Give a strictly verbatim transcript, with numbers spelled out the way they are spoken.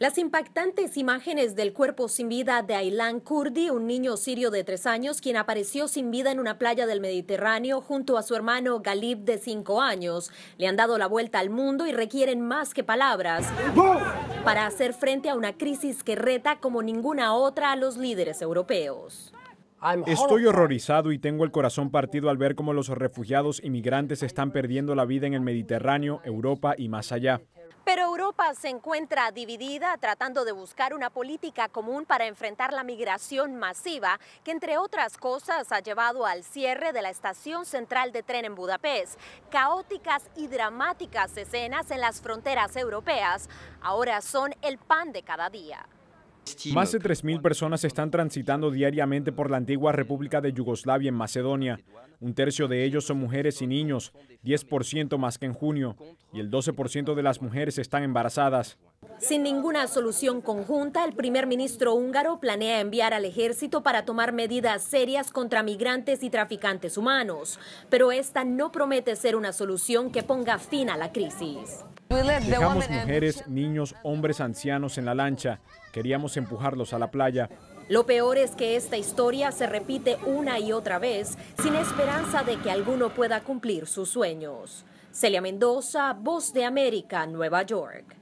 Las impactantes imágenes del cuerpo sin vida de Aylan Kurdi, un niño sirio de tres años, quien apareció sin vida en una playa del Mediterráneo junto a su hermano Galip de cinco años, le han dado la vuelta al mundo y requieren más que palabras para hacer frente a una crisis que reta como ninguna otra a los líderes europeos. Estoy horrorizado y tengo el corazón partido al ver cómo los refugiados y migrantes están perdiendo la vida en el Mediterráneo, Europa y más allá. Pero Europa se encuentra dividida tratando de buscar una política común para enfrentar la migración masiva que, entre otras cosas, ha llevado al cierre de la estación central de tren en Budapest. Caóticas y dramáticas escenas en las fronteras europeas ahora son el pan de cada día. Más de tres mil personas están transitando diariamente por la antigua República de Yugoslavia en Macedonia. Un tercio de ellos son mujeres y niños, diez por ciento más que en junio, y el doce por ciento de las mujeres están embarazadas. Sin ninguna solución conjunta, el primer ministro húngaro planea enviar al ejército para tomar medidas serias contra migrantes y traficantes humanos, pero esta no promete ser una solución que ponga fin a la crisis. Dejamos mujeres, niños, hombres, ancianos en la lancha. Queríamos empujarlos a la playa. Lo peor es que esta historia se repite una y otra vez, sin esperanza de que alguno pueda cumplir sus sueños. Celia Mendoza, Voz de América, Nueva York.